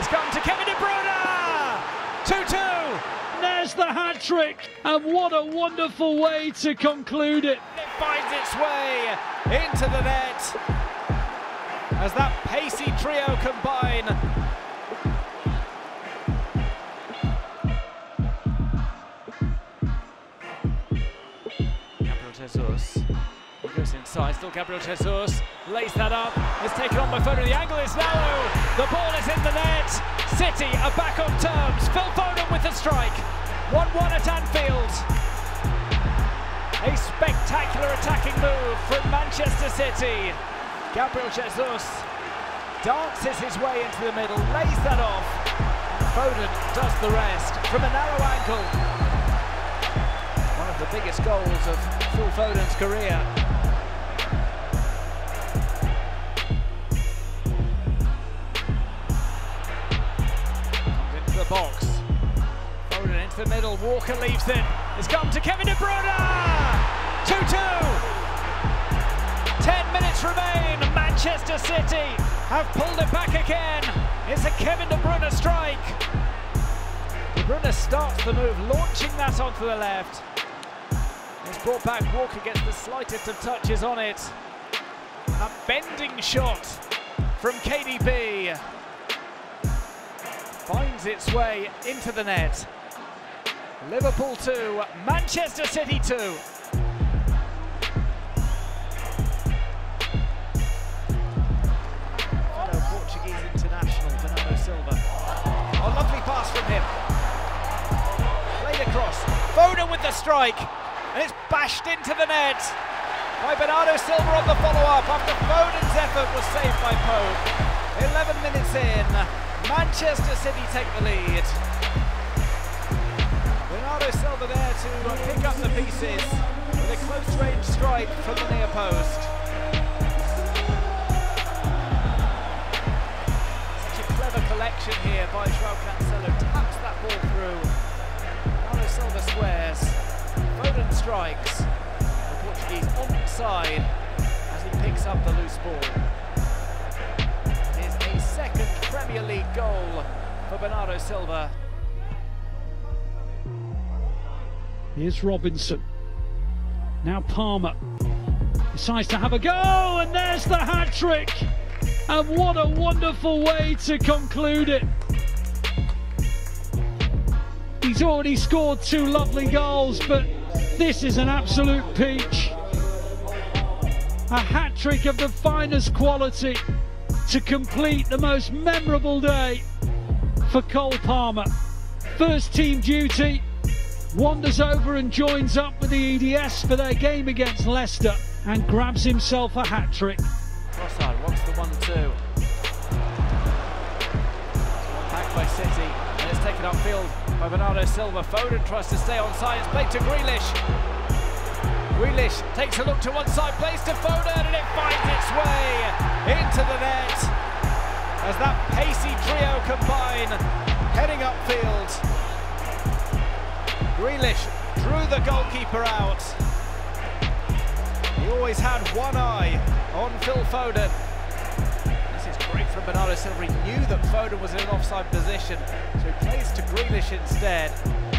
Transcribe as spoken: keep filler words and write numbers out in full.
It's gotten to Kevin De Bruyne! two two! There's the hat-trick, and what a wonderful way to conclude it. It finds its way into the net, as that pacey trio combine. Jesus. He goes inside, still Gabriel Jesus, lays that up, it's taken on by Foden, the angle is narrow, the ball is in the net, City are back on terms, Phil Foden with the strike, one one at Anfield. A spectacular attacking move from Manchester City. Gabriel Jesus dances his way into the middle, lays that off, Foden does the rest from a narrow angle. The biggest goals of Phil Foden's career. Comes into the box. Foden into the middle. Walker leaves it. It's come to Kevin De Bruyne. two two. Ten minutes remain. Manchester City have pulled it back again. It's a Kevin De Bruyne strike. De Bruyne starts the move, launching that onto the left. It's brought back, Walker gets the slightest of touches on it. A bending shot from K D B. Finds its way into the net. Liverpool two, Manchester City two. Fellow Portuguese international, Bernardo Silva. A lovely pass from him. Played across, Foden with the strike. And it's bashed into the net by Bernardo Silva on the follow-up after Foden's effort was saved by Pope. eleven minutes in, Manchester City take the lead. Bernardo Silva there to pick up the pieces with a close-range strike from the near post. Such a clever collection here by João Cancelo, taps that ball through. Bernardo Silva squares. Foden strikes, the Portuguese onside as he picks up the loose ball. It is a second Premier League goal for Bernardo Silva. Here's Robinson, now Palmer, decides to have a go, and there's the hat-trick! And what a wonderful way to conclude it. He's already scored two lovely goals, but this is an absolute peach. A hat-trick of the finest quality to complete the most memorable day for Cole Palmer. First team duty, wanders over and joins up with the E D S for their game against Leicester and grabs himself a hat-trick. Cross-side, wants the one two. Back by City. It's taken upfield by Bernardo Silva. Foden tries to stay onside. It's played to Grealish. Grealish takes a look to one side, plays to Foden, and it finds its way into the net as that pacey trio combine, heading upfield. Grealish drew the goalkeeper out. He always had one eye on Phil Foden. Break from Bernardo Silva, he knew that Foden was in an offside position, so he plays to Grealish instead.